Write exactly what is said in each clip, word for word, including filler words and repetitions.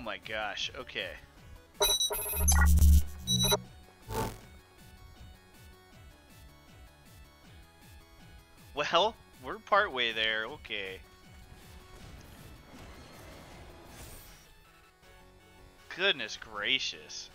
Oh my gosh, okay. Well, we're partway there, okay. Goodness gracious.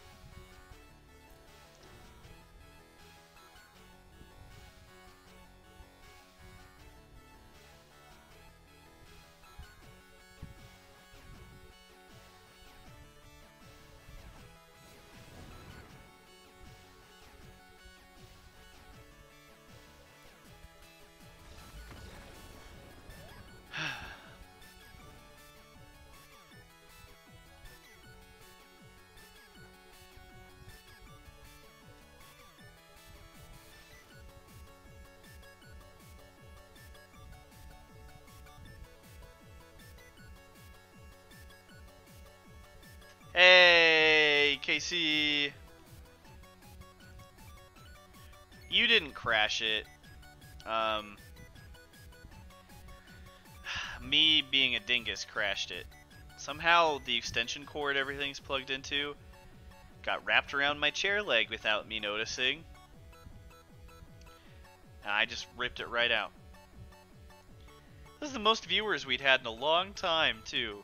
Hey, K C! You didn't crash it. Um, me being a dingus crashed it. Somehow the extension cord everything's plugged into got wrapped around my chair leg without me noticing. And I just ripped it right out. This is the most viewers we'd had in a long time, too.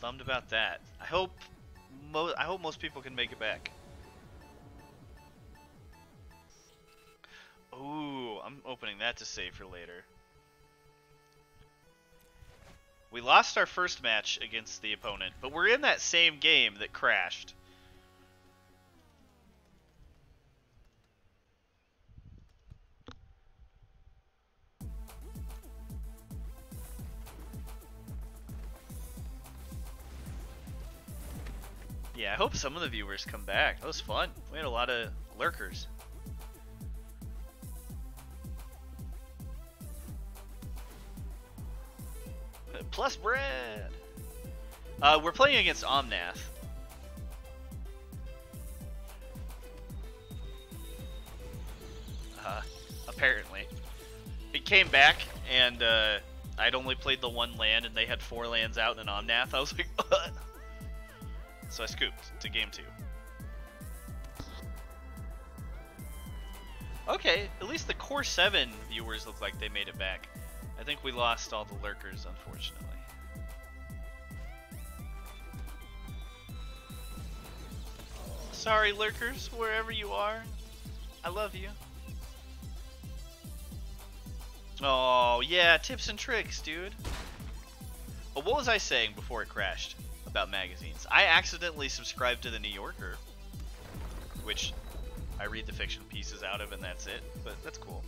Bummed about that. I hope most I hope most people can make it back. Ooh, I'm opening that to save for later. We lost our first match against the opponent, but we're in that same game that crashed. Yeah, I hope some of the viewers come back. That was fun. We had a lot of lurkers. Plus bread! Uh, we're playing against Omnath. Uh, apparently. It came back, and uh, I'd only played the one land, and they had four lands out and an Omnath. I was like, ugh. So I scooped to game two. Okay, at least the core seven viewers look like they made it back. I think we lost all the lurkers, unfortunately. Sorry, lurkers, wherever you are. I love you. Oh, yeah, tips and tricks, dude. Oh, what was I saying before it crashed? About magazines. I accidentally subscribed to the New Yorker, which I read the fiction pieces out of and that's it, but that's cool.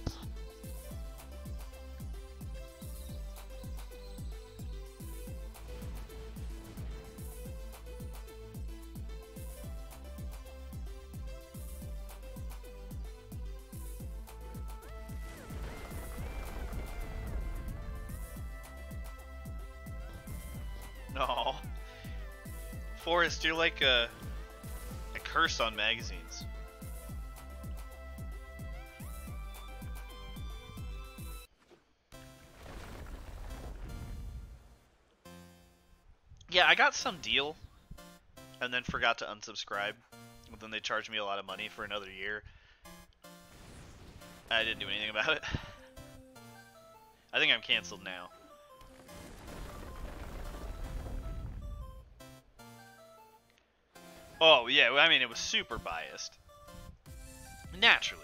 No. Forrest, you're like a, a curse on magazines. Yeah, I got some deal and then forgot to unsubscribe. But then they charged me a lot of money for another year. I didn't do anything about it. I think I'm canceled now. Oh, yeah, I mean, it was super biased. Naturally.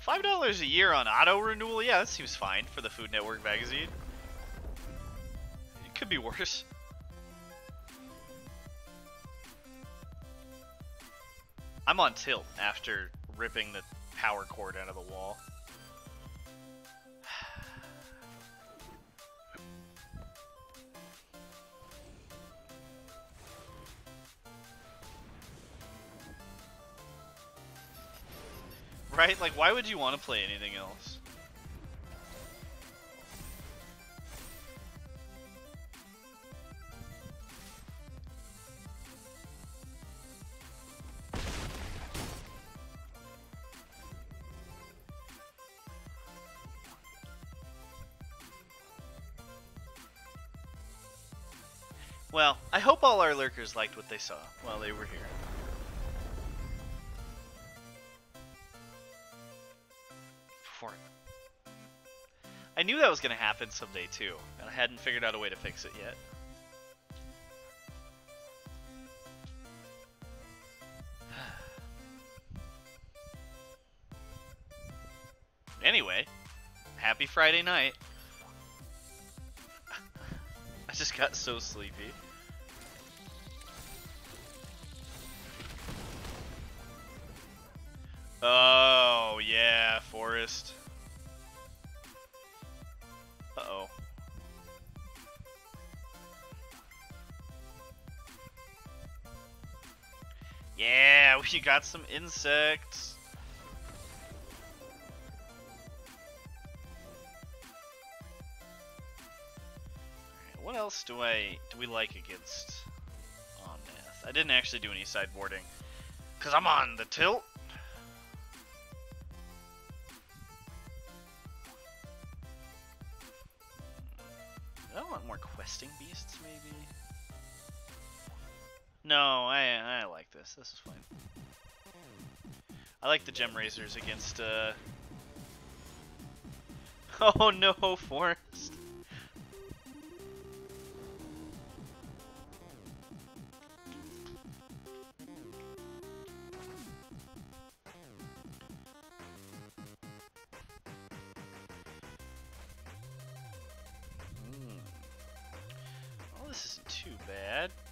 five dollars a year on auto-renewal? Yeah, that seems fine for the Food Network magazine. It could be worse. I'm on tilt after ripping the power cord out of the wall. Right? Like, why would you want to play anything else? Well, I hope all our lurkers liked what they saw while they were here. Before. I knew that was going to happen someday too, and I hadn't figured out a way to fix it yet. Anyway, happy Friday night. I just got so sleepy. Oh, yeah, forest. Uh-oh. Yeah, we got some insects. What else do I do we like against Omnath? I didn't actually do any sideboarding because I'm on the tilt. I want more questing beasts, maybe. No, I I like this. This is fine. I like the gem raisers against. Uh... Oh no, forest.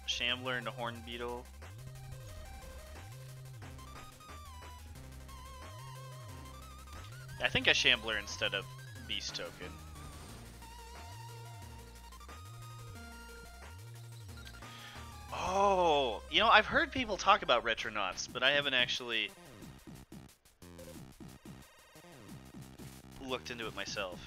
Shambler and a horn beetle. I think a shambler instead of beast token. Oh, you know, I've heard people talk about Retronauts, but I haven't actually looked into it myself.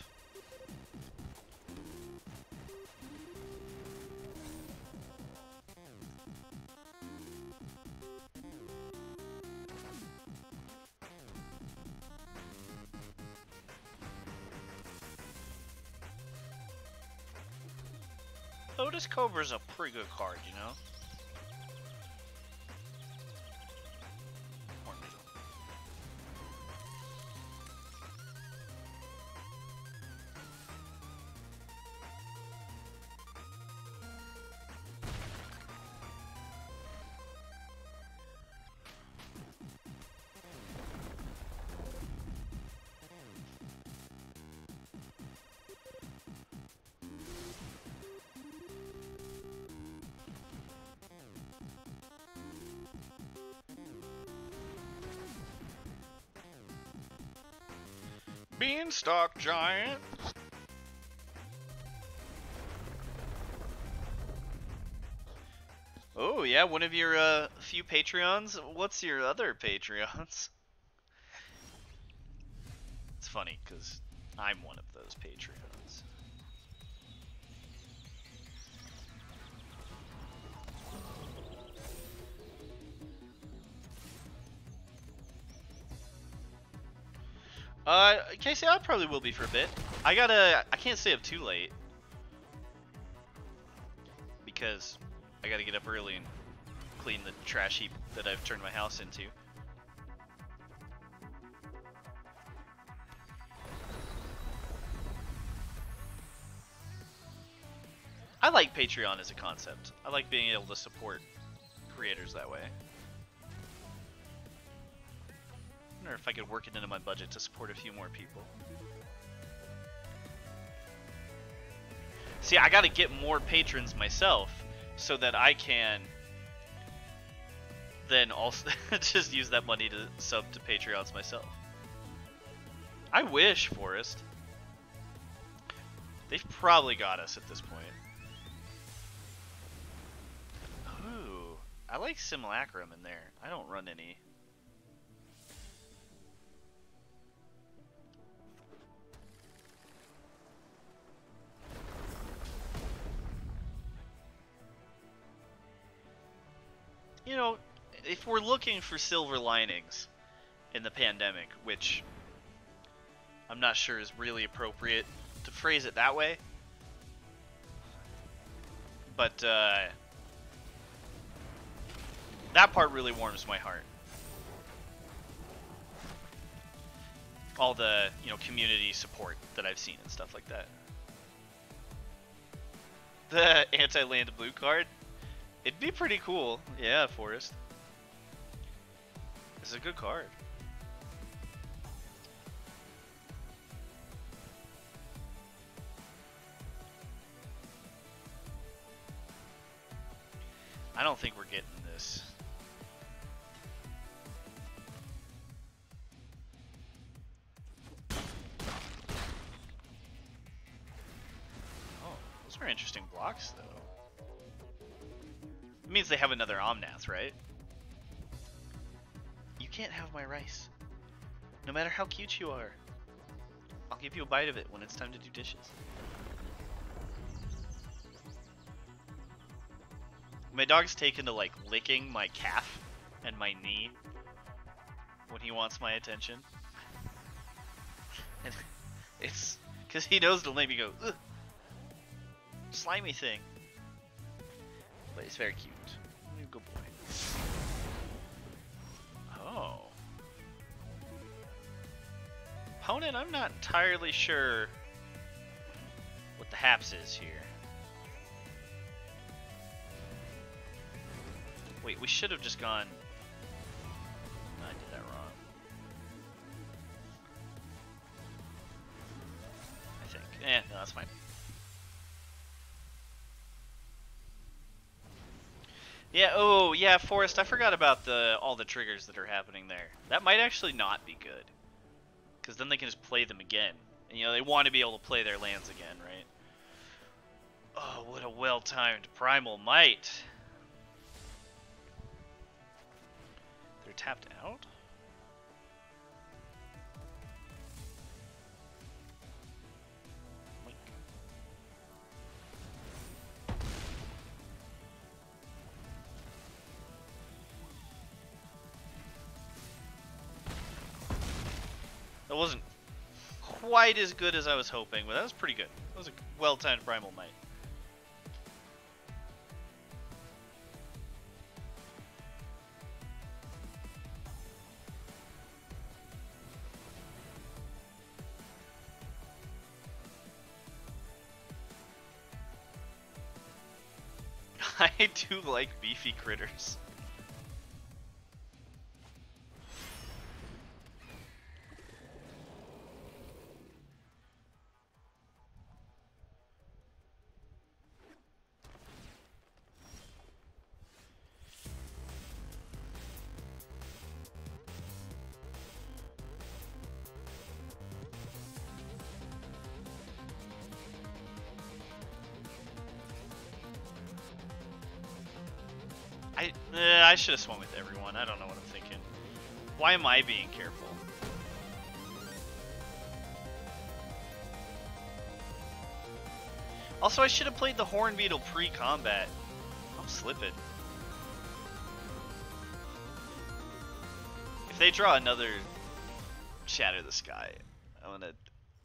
Lotus Cobra's a pretty good card, you know? Beanstalk Giant. Oh yeah, one of your uh, few Patreons. What's your other Patreons? It's funny because I'm one of those Patreons. Uh, Casey, I probably will be for a bit. I gotta, I can't stay up too late. Because I gotta get up early and clean the trash heap that I've turned my house into. I like Patreon as a concept. I like being able to support creators that way. Or if I could work it into my budget to support a few more people. See, I gotta get more patrons myself so that I can then also just use that money to sub to Patreons myself. I wish, Forrest. They've probably got us at this point. Ooh, I like Simulacrum in there. I don't run any. You know, if we're looking for silver linings in the pandemic, which I'm not sure is really appropriate to phrase it that way, but uh, That part really warms my heart. All the, you know, community support that I've seen and stuff like that. The anti-land blue card? It'd be pretty cool. Yeah, Forest. This is a good card. I don't think we're getting this. Oh, those are interesting blocks, though. It means they have another Omnath, right? You can't have my rice. No matter how cute you are. I'll give you a bite of it when it's time to do dishes. My dog's taken to like licking my calf and my knee when he wants my attention. And it's because he knows to let me go, ugh, slimy thing. But it's very cute. Good boy. Oh. Opponent, I'm not entirely sure what the haps is here. Wait, we should have just gone... No, I did that wrong. I think. Eh, no, that's fine. Yeah, oh, yeah, Forest, I forgot about the all the triggers that are happening there. That might actually not be good. Because then they can just play them again. And, you know, they want to be able to play their lands again, right? Oh, what a well-timed Primal Might. Tapped out? Link. That wasn't quite as good as I was hoping, but that was pretty good. That was a well-timed Primal Might. I do like beefy critters. I should have swung with everyone. I don't know what I'm thinking. Why am I being careful? Also, I should have played the Horn Beetle pre-combat. I'm slipping. If they draw another Shatter the Sky, I'm gonna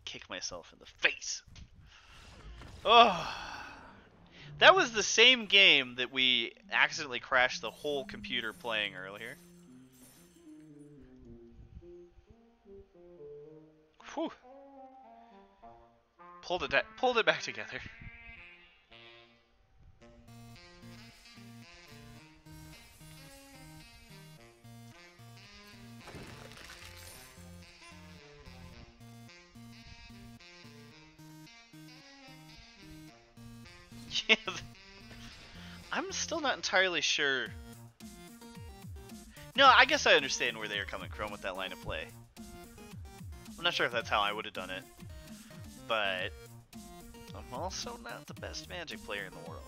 kick myself in the face. Oh. That was the same game that we accidentally crashed the whole computer playing earlier. Whew. Pulled it, pulled it back together. I'm still not entirely sure. No, I guess I understand where they are coming from with that line of play. I'm not sure if that's how I would have done it, but I'm also not the best Magic player in the world.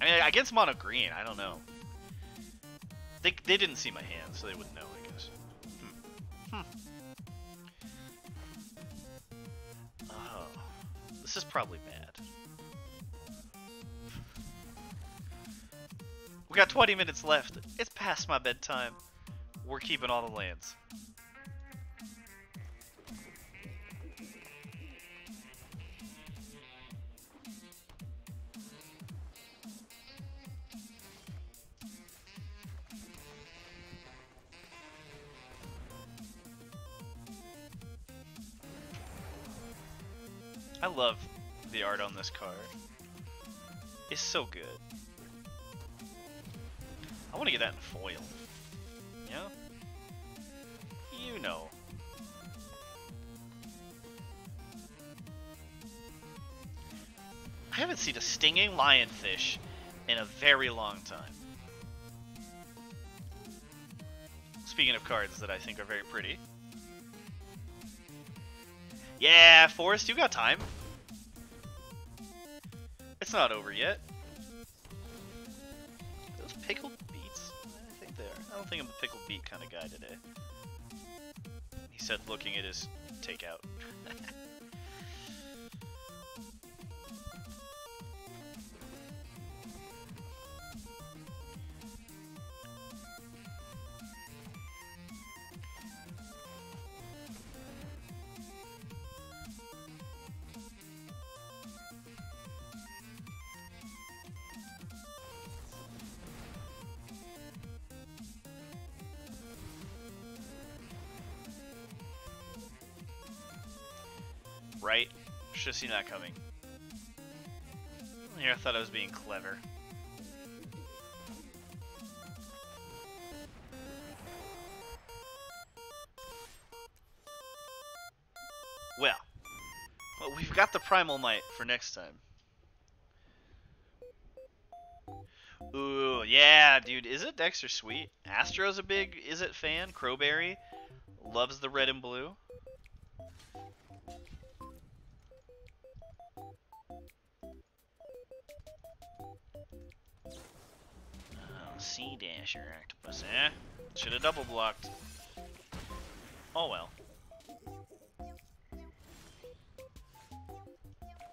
I mean, against mono green, I don't know. They, they didn't see my hand, so they wouldn't know, I guess. Hmm. Hmm. This is probably bad. We got twenty minutes left. It's past my bedtime. We're keeping all the lands. I love the art on this card. It's so good. I want to get that in foil. You know? You know. I haven't seen a Stinging Lionfish in a very long time. Speaking of cards that I think are very pretty. Yeah, Forrest, you got time. It's not over yet. Those pickled beets? I think they are. I don't think I'm a pickled beet kind of guy today. He said looking at his takeout. Right? Should have seen that coming. Here, I thought I was being clever. Well, well, we've got the Primal Might for next time. Ooh, yeah, dude. Is it extra sweet? Astro's a big Is It fan. Crowberry loves the red and blue. Sea Dasher Octopus, eh? Should have double blocked. Oh well.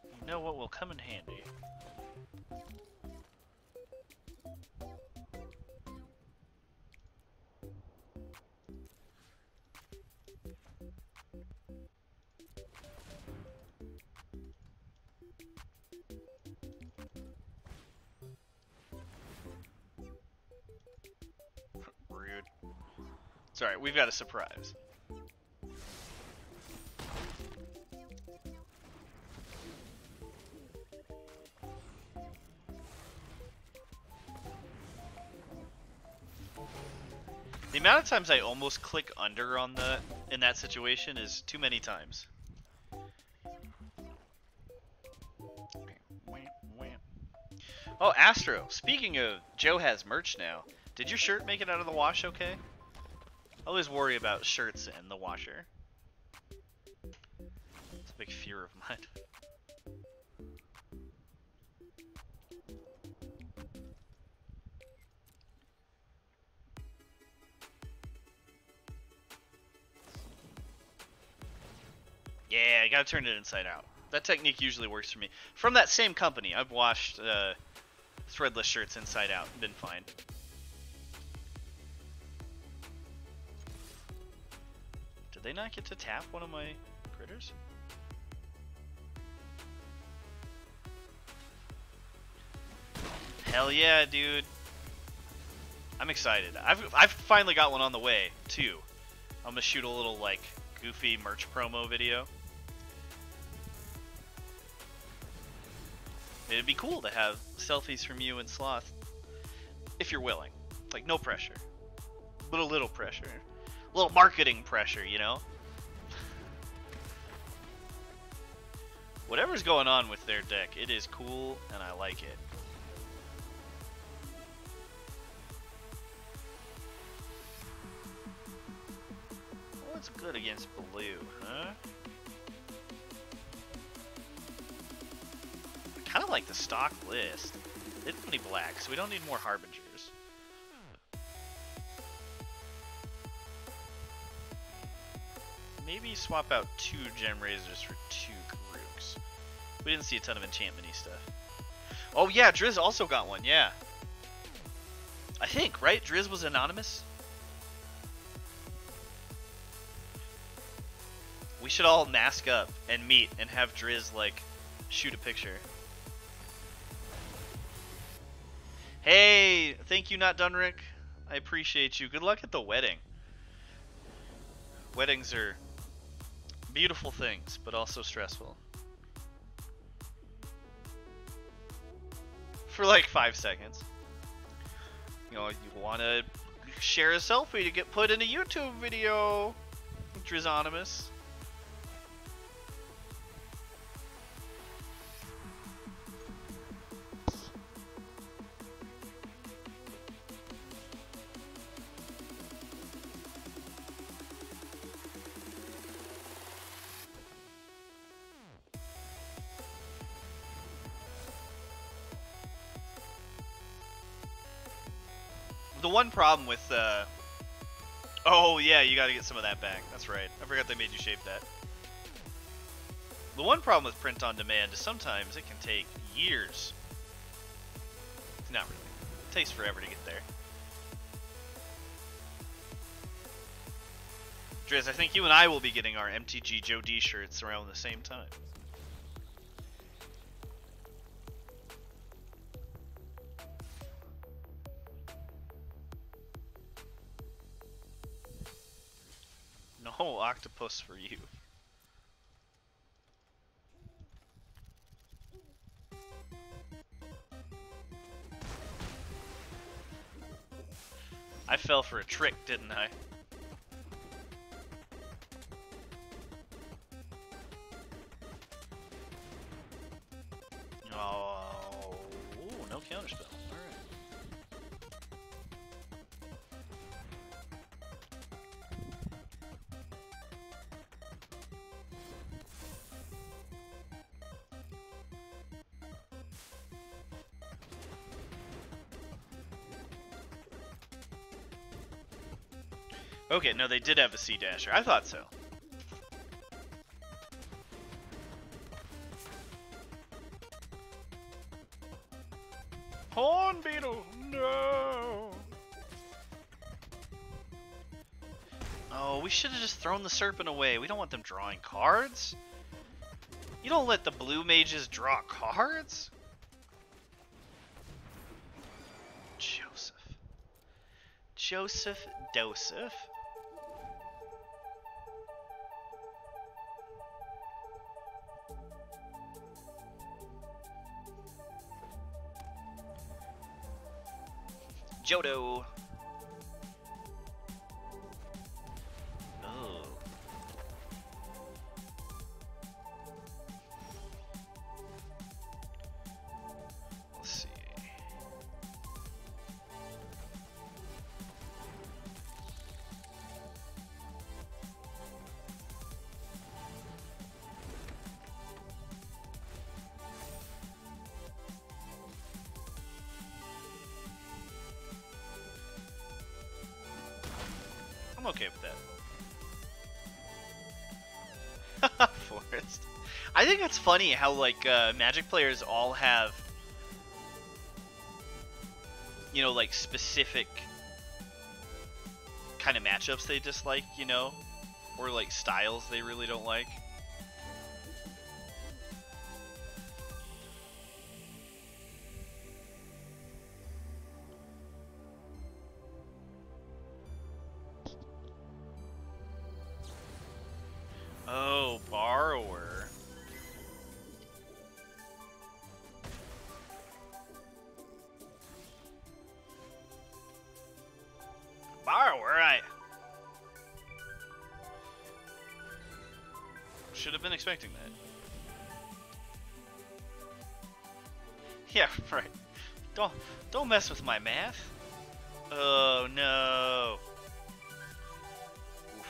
You know what will come in handy? It's alright, we've got a surprise. The amount of times I almost click under on the in that situation is too many times. Oh, Astro, speaking of, Joe has merch now. Did your shirt make it out of the wash okay? I always worry about shirts and the washer. It's a big fear of mine. Yeah, I gotta turn it inside out. That technique usually works for me. From that same company, I've washed uh, threadless shirts inside out. Been fine. Did they not get to tap one of my critters? Hell yeah, dude. I'm excited. I've, I've finally got one on the way, too. I'm gonna shoot a little, like, goofy merch promo video. It'd be cool to have selfies from you and Sloth. If you're willing. Like, no pressure. But a little pressure. A little marketing pressure, you know? Whatever's going on with their deck, it is cool and I like it. What's good against blue, huh? I kind of like the stock list. It's pretty black, so we don't need more harbingers. Maybe swap out two Gem Razors for two Karooks. We didn't see a ton of enchantment-y stuff. Oh yeah, Drizzt also got one, yeah. I think, right? Drizzt was anonymous? We should all mask up and meet and have Drizzt, like, shoot a picture. Hey! Thank you, Not Done Rick. I appreciate you. Good luck at the wedding. Weddings are... beautiful things, but also stressful. for like five seconds. You know, you want to share a selfie to get put in a YouTube video, Drizonimus. The one problem with, uh, oh yeah, you gotta get some of that back. That's right. I forgot they made you shape that. The one problem with print on demand is sometimes it can take years. Not really. It takes forever to get there. Driz, I think you and I will be getting our M T G JoeD shirts around the same time. Whole octopus for you. I fell for a trick, didn't I? Oh, ooh, no counterspell. Okay, no, they did have a Sea Dasher. I thought so. Horn Beetle, no! Oh, we should have just thrown the Serpent away. We don't want them drawing cards. You don't let the blue mages draw cards? Joseph. Joseph Doseph. Johto. Oh. Let's see. Okay with that. Forest. I think it's funny how like uh, Magic players all have, you know, like specific kind of matchups they dislike, you know, or like styles they really don't like. Should have been expecting that. Yeah, right. Don't don't mess with my math. Oh no. Oof.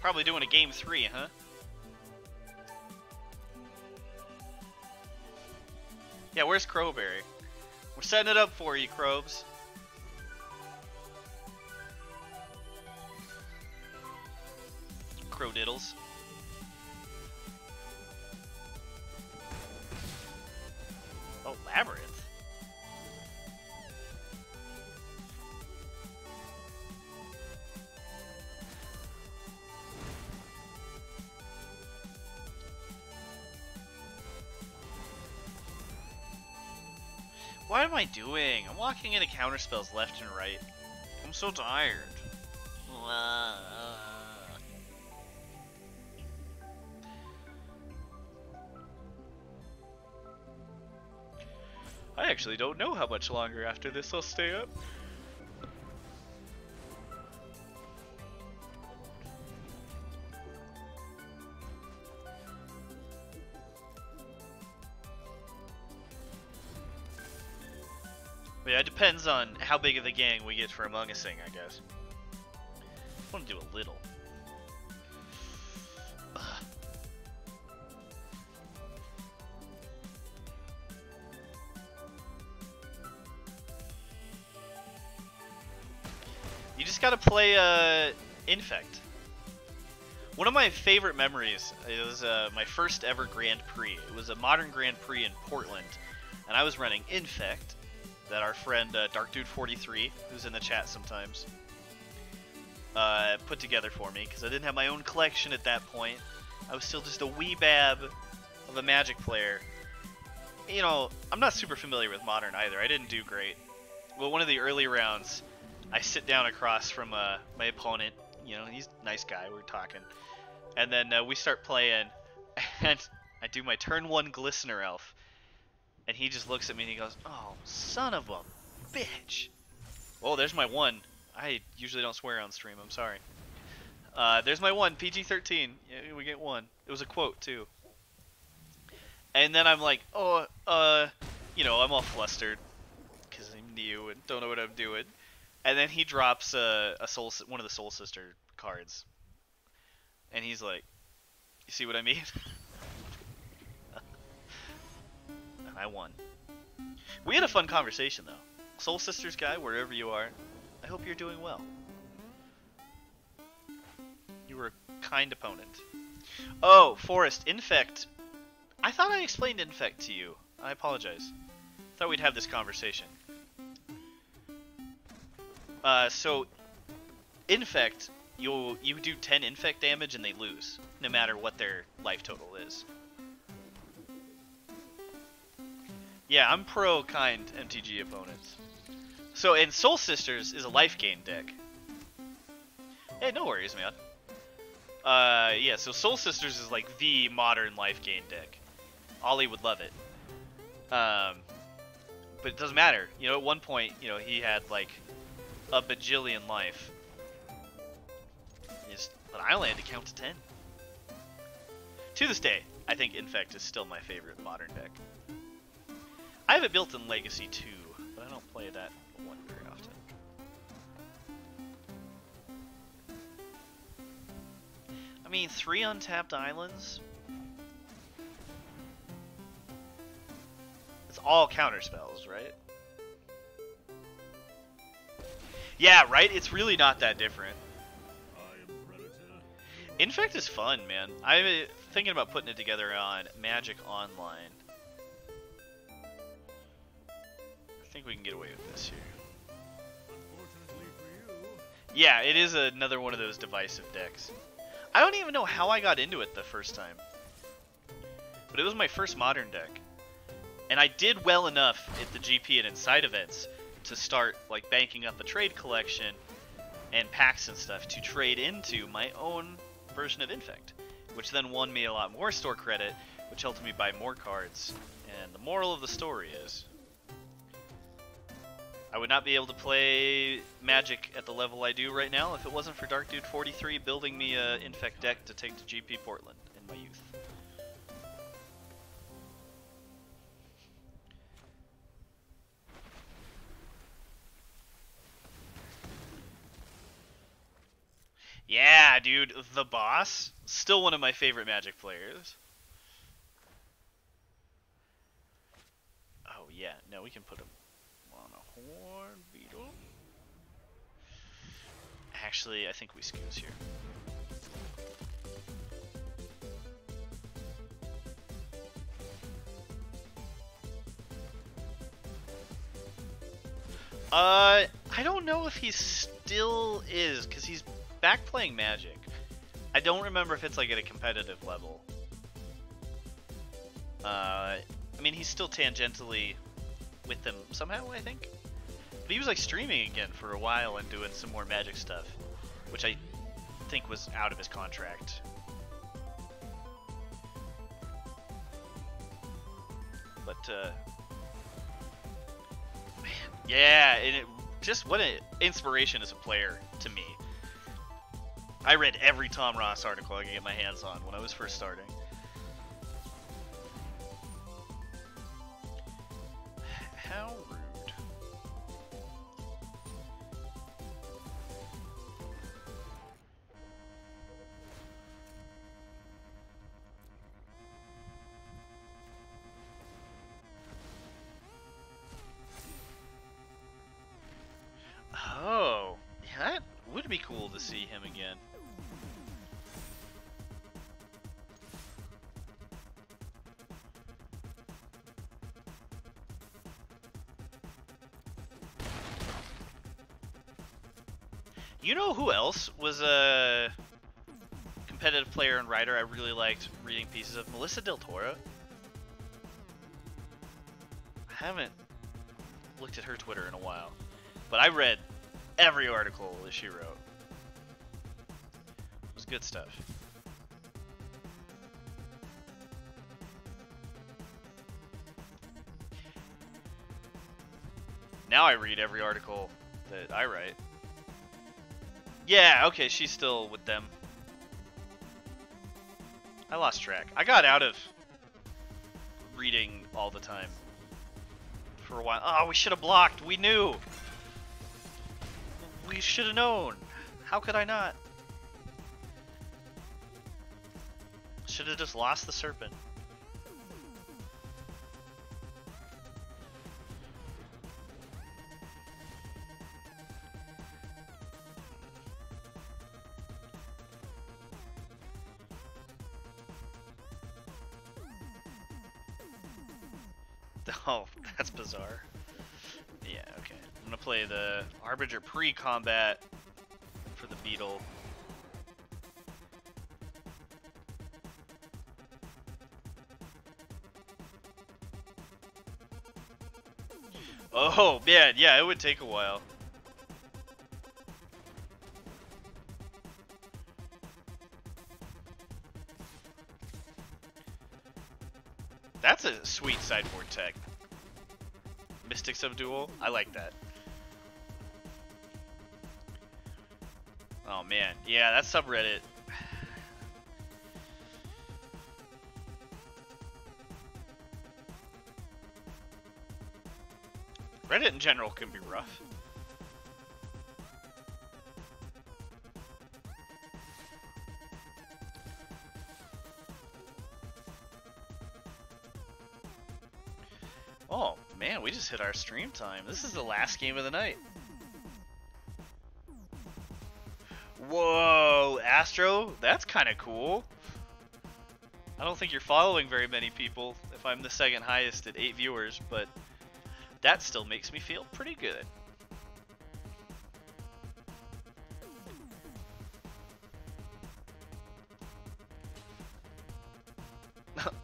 Probably doing a game three, huh? Yeah, where's Crowberry? We're setting it up for you, Crobes. Crowdiddles. Labyrinth. What am I doing? I'm walking into counterspells left and right. I'm so tired. I actually don't know how much longer after this I'll stay up. Yeah, it depends on how big of a gang we get for Among Us-ing, I guess. I want to do a little. Ugh. You just gotta play uh, Infect. One of my favorite memories is uh, my first ever Grand Prix. It was a modern Grand Prix in Portland, and I was running Infect. That our friend uh, Dark Dude forty-three, who's in the chat sometimes, uh, put together for me, because I didn't have my own collection at that point. I was still just a wee bab of a Magic player. You know, I'm not super familiar with Modern either. I didn't do great. Well, one of the early rounds, I sit down across from uh, my opponent. You know, he's a nice guy. We're talking. And then uh, we start playing, and I do my turn one Glistener Elf. And he just looks at me and he goes, "Oh, son of a bitch." Oh, there's my one. I usually don't swear on stream, I'm sorry. Uh, there's my one, P G thirteen. Yeah, we get one. It was a quote, too. And then I'm like, oh, uh, you know, I'm all flustered. Because I'm new and don't know what I'm doing. And then he drops a, a soul, one of the Soul Sister cards. And he's like, "You see what I mean?" I won. We had a fun conversation, though. Soul Sisters guy, wherever you are, I hope you're doing well. You were a kind opponent. Oh, Forest, Infect. I thought I explained Infect to you. I apologize. Thought we'd have this conversation. Uh, so, Infect, you you do ten Infect damage and they lose, no matter what their life total is. Yeah, I'm pro-kind M T G opponents. So, and Soul Sisters is a life gain deck. Hey, no worries, man. Uh, yeah, so Soul Sisters is like the modern life gain deck. Ollie would love it. Um, but it doesn't matter. You know, at one point, you know, he had like a bajillion life. Just, but I only had to count to ten. To this day, I think Infect is still my favorite modern deck. I have it built in Legacy two, but I don't play that one very often. I mean, three untapped islands? It's all counter spells, right? Yeah, right? It's really not that different. Infect is fun, man. I'm thinking about putting it together on Magic Online. I think we can get away with this here. Unfortunately for you. Yeah, it is another one of those divisive decks. I don't even know how I got into it the first time. But it was my first modern deck. And I did well enough at the G P and Inside events to start like banking up a trade collection and packs and stuff to trade into my own version of Infect, which then won me a lot more store credit, which helped me buy more cards. And the moral of the story is, I would not be able to play Magic at the level I do right now if it wasn't for Dark Dude forty-three building me a Infect deck to take to G P Portland in my youth. Yeah, dude, the boss. Still one of my favorite Magic players. Oh yeah, no, we can put him. Horn Beetle. Actually, I think we scooze here. Uh, I don't know if he still is, because he's back playing Magic. I don't remember if it's like at a competitive level. Uh, I mean, he's still tangentially with them somehow, I think. But he was like streaming again for a while and doing some more Magic stuff, which I think was out of his contract. But uh, man. Yeah, and it, just what an inspiration as a player to me. I read every Tom Ross article I could get my hands on when I was first starting. How rude. Oh, yeah, that would be cool to see him again. You know who else was a competitive player and writer I really liked reading pieces of? Melissa Del Toro. I haven't looked at her Twitter in a while, but I read every article that she wrote. It was good stuff. Now I read every article that I write. Yeah, okay, she's still with them. I lost track. I got out of reading all the time for a while. Oh, we should have blocked. We knew. We should have known. How could I not? Should have just lost the serpent. Oh, that's bizarre. Yeah, okay. I'm gonna play the Harbinger pre-combat for the Beetle. Oh, man, yeah, it would take a while. That's a sweet sideboard tech. Mystic Subdual, I like that. Oh man, yeah, that subreddit. Reddit in general can be rough. Oh, man, we just hit our stream time. This is the last game of the night. Whoa, Astro, that's kind of cool. I don't think you're following very many people if I'm the second highest at eight viewers, but that still makes me feel pretty good.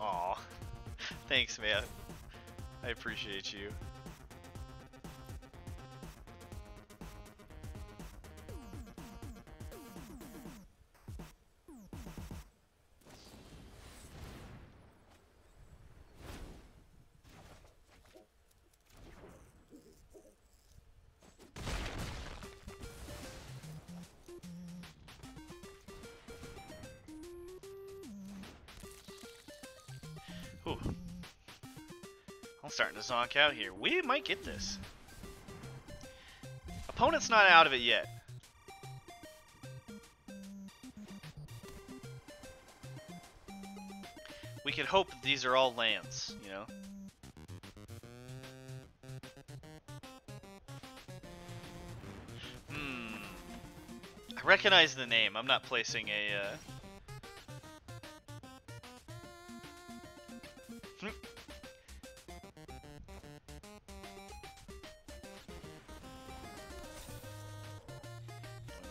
Aw, thanks, man. I appreciate you. Ooh. Starting to zonk out here. We might get this. Opponent's not out of it yet. We can hope that these are all lands, you know? Hmm. I recognize the name. I'm not placing a... Uh...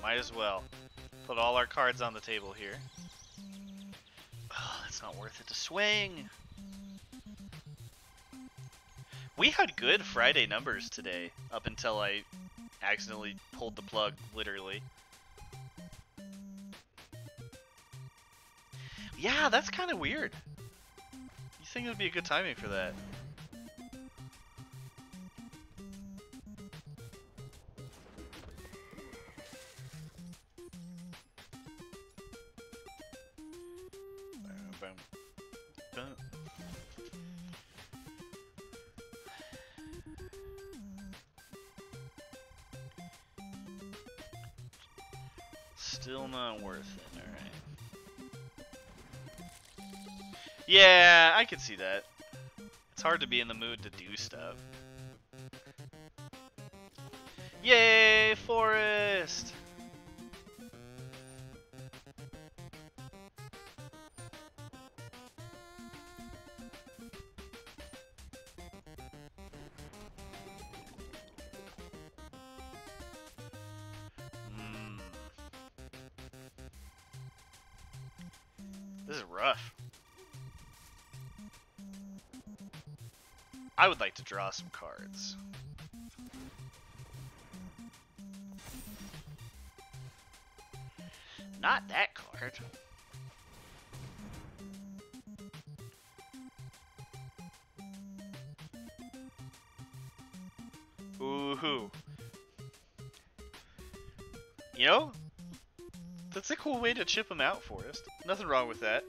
Might as well put all our cards on the table here. Oh, that's not worth it to swing. We had good Friday numbers today up until I accidentally pulled the plug, literally. Yeah, that's kind of weird. You think it would be a good timing for that? phone. Don't. Still not worth it, alright. Yeah, I could see that. It's hard to be in the mood to do stuff. Yay, forest! I would like to draw some cards. Not that card. Ooh-hoo. You know, that's a cool way to chip them out, Forrest. Nothing wrong with that.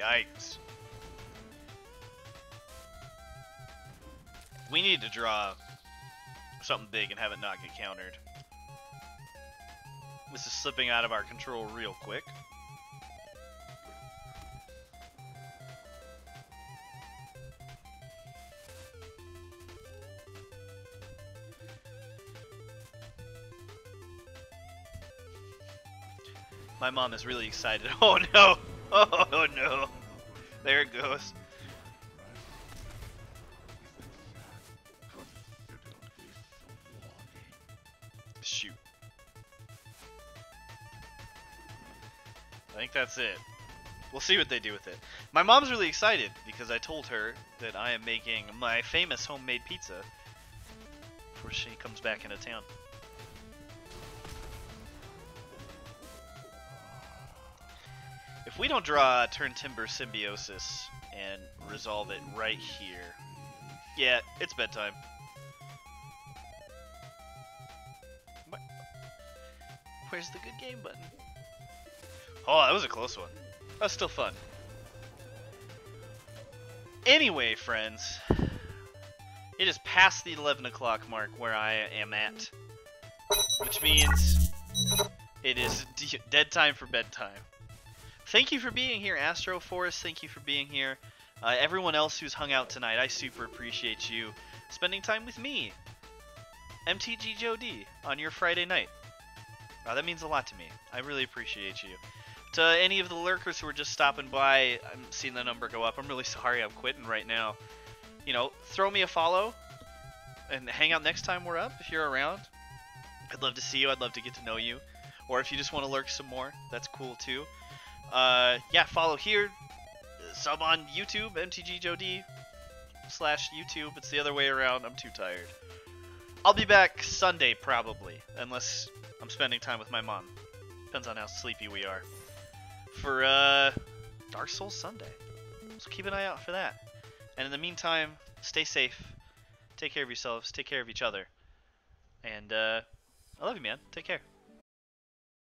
Yikes. We need to draw something big and have it not get countered. This is slipping out of our control real quick. My mom is really excited. Oh no! Oh no! There it goes. Shoot. I think that's it. We'll see what they do with it. My mom's really excited because I told her that I am making my famous homemade pizza before she comes back into town. If we don't draw turn Timber Symbiosis and resolve it right here, yeah, it's bedtime. Where's the good game button? Oh, that was a close one. That's still fun. Anyway, friends, it is past the eleven o'clock mark where I am at, which means it is de dead time for bedtime. Thank you for being here, Astro Forest. Thank you for being here. Uh, everyone else who's hung out tonight, I super appreciate you spending time with me, M T G Joe D, on your Friday night. Wow, that means a lot to me. I really appreciate you. To any of the lurkers who are just stopping by, I'm seeing the number go up. I'm really sorry I'm quitting right now. You know, throw me a follow and hang out next time we're up if you're around. I'd love to see you. I'd love to get to know you. Or if you just want to lurk some more, that's cool too. Uh, yeah, follow here, sub on YouTube, M T G Joe D, slash YouTube, it's the other way around, I'm too tired. I'll be back Sunday, probably, unless I'm spending time with my mom. Depends on how sleepy we are. For, uh, Dark Souls Sunday. So keep an eye out for that. And in the meantime, stay safe, take care of yourselves, take care of each other, and, uh, I love you, man. Take care.